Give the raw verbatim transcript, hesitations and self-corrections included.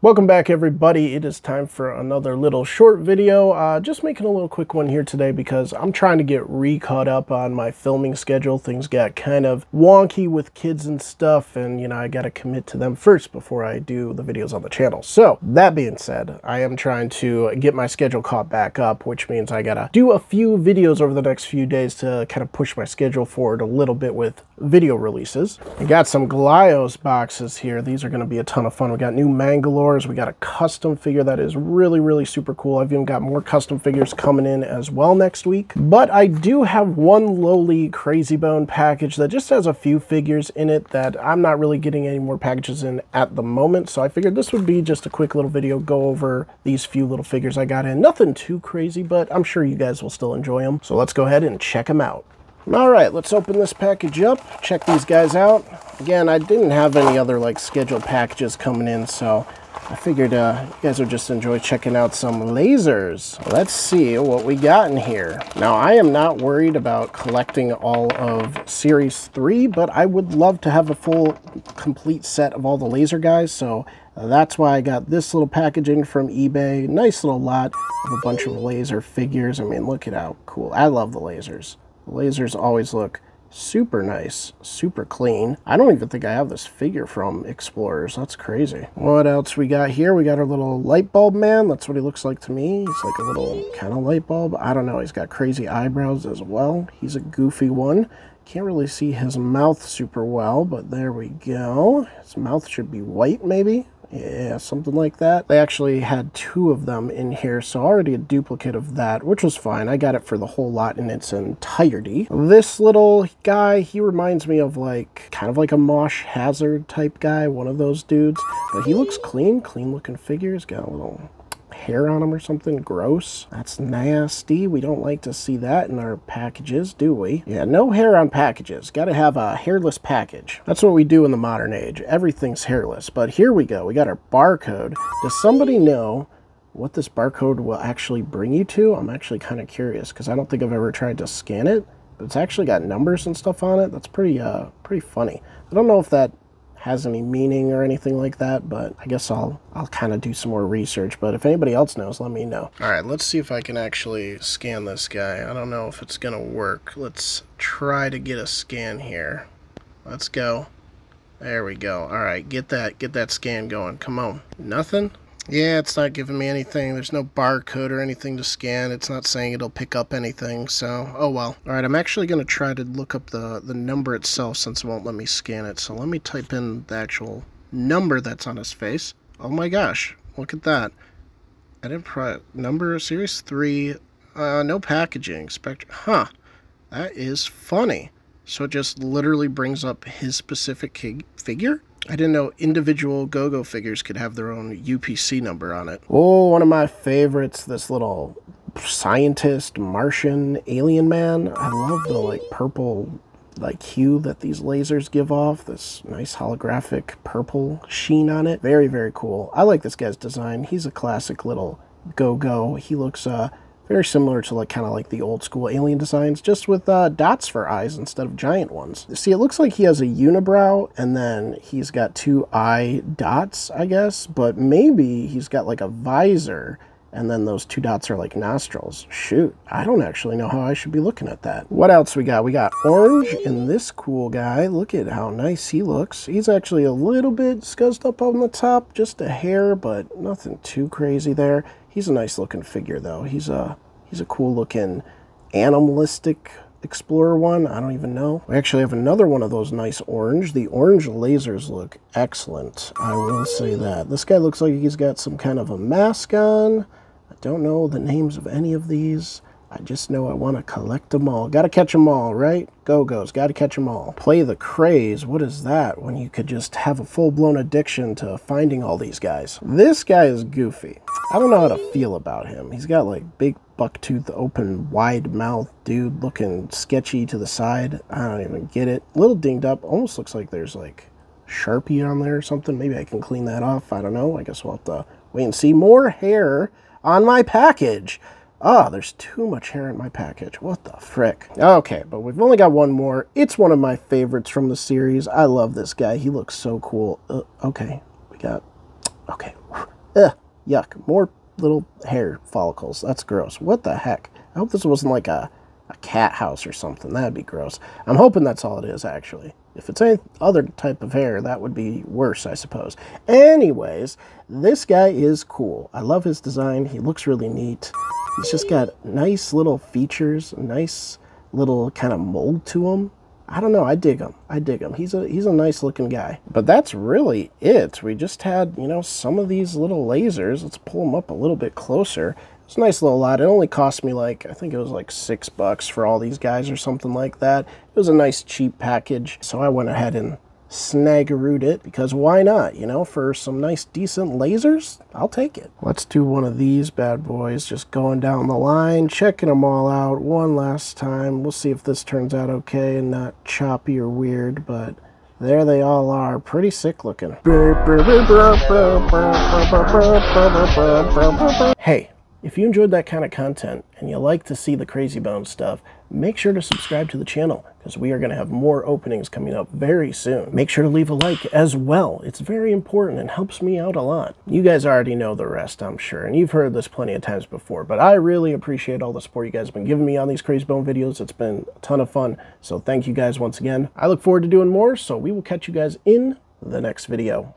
Welcome back, everybody. It is time for another little short video. Uh, just making a little quick one here today because I'm trying to get re-caught up on my filming schedule. Things got kind of wonky with kids and stuff, and you know, I gotta commit to them first before I do the videos on the channel. So that being said, I am trying to get my schedule caught back up, which means I gotta do a few videos over the next few days to kind of push my schedule forward a little bit with video releases. I got some Glyos boxes here. These are gonna be a ton of fun. We got new Mangalore. We got a custom figure that is really, really super cool. I've even got more custom figures coming in as well next week. But I do have one lowly Crazy Bone package that just has a few figures in it that I'm not really getting any more packages in at the moment. So I figured this would be just a quick little video, go over these few little figures I got in. Nothing too crazy, but I'm sure you guys will still enjoy them. So let's go ahead and check them out. All right, let's open this package up, check these guys out. Again, I didn't have any other like scheduled packages coming in, so I figured uh, you guys would just enjoy checking out some lasers. Let's see what we got in here. Now, I am not worried about collecting all of Series three, but I would love to have a full, complete set of all the laser guys, so that's why I got this little packaging from eBay. Nice little lot of a bunch of laser figures. I mean, look at how cool. I love the lasers. The lasers always look super nice, super clean. I don't even think I have this figure from Explorers. That's crazy. What else we got here? We got our little light bulb man. That's what he looks like to me. He's like a little kind of light bulb. I don't know. He's got crazy eyebrows as well. He's a goofy one. Can't really see his mouth super well, but there we go. His mouth should be white maybe. Yeah, something like that. They actually had two of them in here, so already a duplicate of that, which was fine. I got it for the whole lot in its entirety. This little guy, he reminds me of like, kind of like a Mosh Hazard type guy, one of those dudes. But he looks clean, clean looking figure. He's got a little hair on him or something. Gross. That's nasty. We don't like to see that in our packages, do we? Yeah, no hair on packages. Gotta have a hairless package. That's what we do in the modern age. Everything's hairless. But here we go. We got our barcode. Does somebody know what this barcode will actually bring you to? I'm actually kind of curious because I don't think I've ever tried to scan it. But it's actually got numbers and stuff on it. That's pretty, uh, pretty funny. I don't know if that has any meaning or anything like that, but I guess I'll I'll kind of do some more research, but if anybody else knows, let me know. All right, let's see if I can actually scan this guy. I don't know if it's gonna work. Let's try to get a scan here. Let's go. There we go. All right, get that get that scan going. Come on. Nothing? Yeah, it's not giving me anything. There's no barcode or anything to scan. It's not saying it'll pick up anything, so oh well. All right, I'm actually going to try to look up the, the number itself since it won't let me scan it. So let me type in the actual number that's on his face. Oh my gosh, look at that. I didn't pry, number Series three, uh, no packaging. Spectre, huh, that is funny. So it just literally brings up his specific figure? I didn't know individual GoGo figures could have their own U P C number on it. Oh, one of my favorites, this little scientist, Martian, alien man. I love the like purple like hue that these lasers give off, this nice holographic purple sheen on it. Very, very cool. I like this guy's design. He's a classic little GoGo. He looks uh, very similar to like kind of like the old school alien designs, just with uh, dots for eyes instead of giant ones. See, it looks like he has a unibrow and then he's got two eye dots, I guess, but maybe he's got like a visor and then those two dots are like nostrils. Shoot, I don't actually know how I should be looking at that. What else we got? We got orange and this cool guy. Look at how nice he looks. He's actually a little bit scuzzed up on the top, just a hair, but nothing too crazy there. He's a nice looking figure though. He's a he's a cool looking animalistic explorer one. I don't even know. We actually have another one of those nice orange. The orange lasers look excellent. I will say that. This guy looks like he's got some kind of a mask on. I don't know the names of any of these. I just know I want to collect them all. Gotta catch them all, right? Go-Go's, gotta catch them all. Play the craze, what is that? When you could just have a full-blown addiction to finding all these guys. This guy is goofy. I don't know how to feel about him. He's got like big buck-toothed, open, wide-mouthed dude looking sketchy to the side. I don't even get it. Little dinged up, almost looks like there's like Sharpie on there or something. Maybe I can clean that off, I don't know. I guess we'll have to wait and see. More hair on my package. Ah, there's too much hair in my package. What the frick? Okay, but we've only got one more. It's one of my favorites from the series. I love this guy. He looks so cool. Uh, okay, we got Okay. Ugh, yuck. More little hair follicles. That's gross. What the heck? I hope this wasn't like a, a cat house or something. That'd be gross. I'm hoping that's all it is, actually. If it's any other type of hair, that would be worse, I suppose. Anyways, this guy is cool. I love his design. He looks really neat. He's just got nice little features, nice little kind of mold to him. I don't know. I dig him. I dig him. He's a he's a nice looking guy. But that's really it. We just had, you know, some of these little lasers. Let's pull them up a little bit closer. It's a nice little lot. It only cost me like, I think it was like six bucks for all these guys or something like that. It was a nice cheap package. So I went ahead and snag-a-root it because why not? You know, for some nice decent lasers, I'll take it. Let's do one of these bad boys, just going down the line, checking them all out one last time. We'll see if this turns out okay and not choppy or weird, but there they all are, pretty sick looking. Hey, if you enjoyed that kind of content and you like to see the Crazy Bones stuff, make sure to subscribe to the channel because we are going to have more openings coming up very soon. Make sure to leave a like as well. It's very important and helps me out a lot. You guys already know the rest, I'm sure, and you've heard this plenty of times before, but I really appreciate all the support you guys have been giving me on these Crazy Bone videos. It's been a ton of fun, so thank you guys once again. I look forward to doing more, so we will catch you guys in the next video.